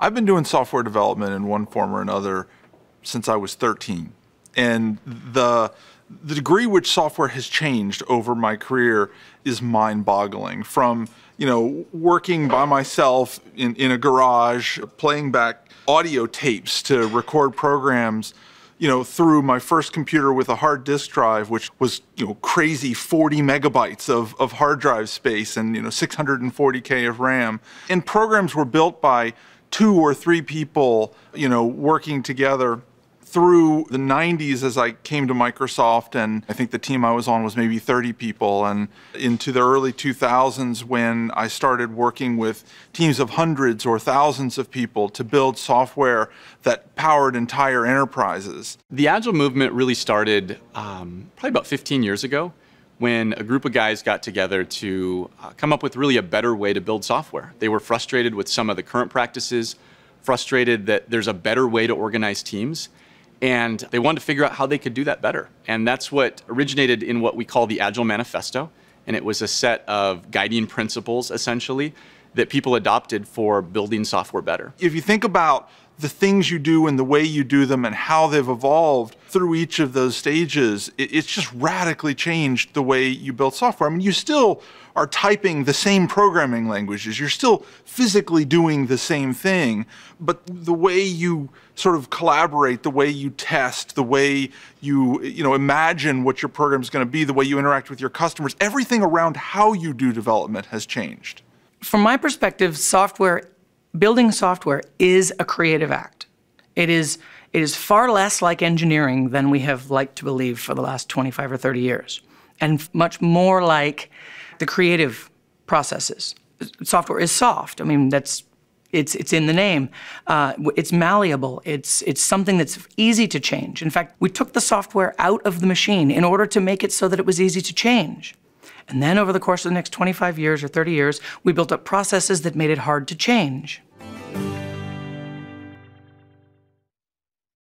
I've been doing software development in one form or another since I was 13. And the degree which software has changed over my career is mind-boggling. From, you know, working by myself in a garage, playing back audio tapes to record programs, you know, through my first computer with a hard disk drive, which was, you know, crazy 40 megabytes of hard drive space and, you know, 640K of RAM. And programs were built by 2 or 3 people, you know, working together. Through the 90s, as I came to Microsoft, and I think the team I was on was maybe 30 people, and into the early 2000s when I started working with teams of hundreds or thousands of people to build software that powered entire enterprises. The Agile movement really started probably about 15 years ago when a group of guys got together to come up with really a better way to build software. They were frustrated with some of the current practices, frustrated that there's a better way to organize teams, and they wanted to figure out how they could do that better. And that's what originated in what we call the Agile Manifesto. And it was a set of guiding principles, essentially, that people adopted for building software better. If you think about the things you do and the way you do them and how they've evolved through each of those stages, it's just radically changed the way you build software. I mean, you still are typing the same programming languages. You're still physically doing the same thing, but the way you sort of collaborate, the way you test, the way you know, imagine what your program's going to be, the way you interact with your customers, everything around how you do development has changed. From my perspective, building software is a creative act. It is far less like engineering than we have liked to believe for the last 25 or 30 years, and much more like the creative processes. Software is soft. I mean, it's in the name. It's malleable. It's something that's easy to change. In fact, we took the software out of the machine in order to make it so that it was easy to change. And then over the course of the next 25 years or 30 years, we built up processes that made it hard to change.